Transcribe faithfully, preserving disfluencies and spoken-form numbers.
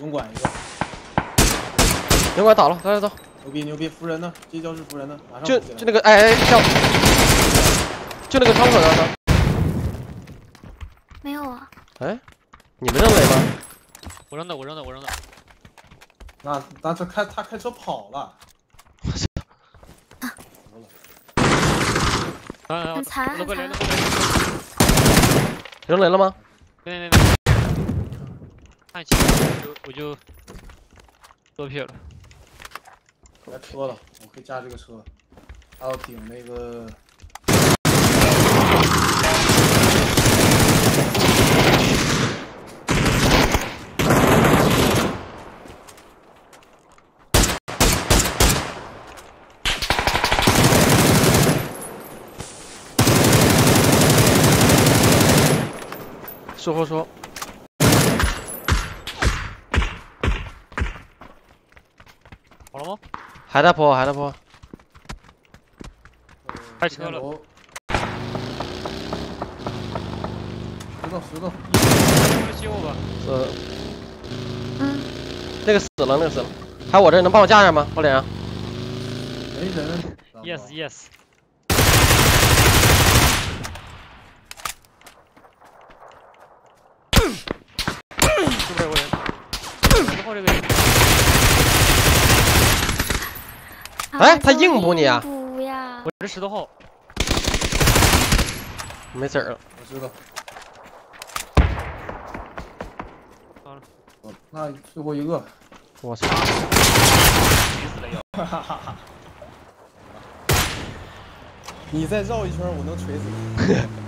勇管一个，勇管倒了，来来走，牛逼牛逼，扶人呢，这招是扶人呢，马上就就那个哎哎跳，就那个窗口的呢，没有啊，哎，你们扔雷吗？我扔的我扔的我扔的，那那他开他开车跑了，我操，啊，很残，很残，扔雷了吗？没没没。 看清楚我就多撇了，来车了，我可以加这个车，还要顶那个。售后说。 好了吗？还在坡，还在坡。开车了。石头，石头。救我吧。呃。嗯。那个死了，那个死了。还有我这能帮我架上吗？我脸上。没人。Yes, yes。是不是有人？然后这个人。 哎，他硬补你啊！补呀！我这石头后，没事儿了。我知道。完了，我那最后一个，我操！锤死了要！哈哈哈哈！你再绕一圈，我能锤死你。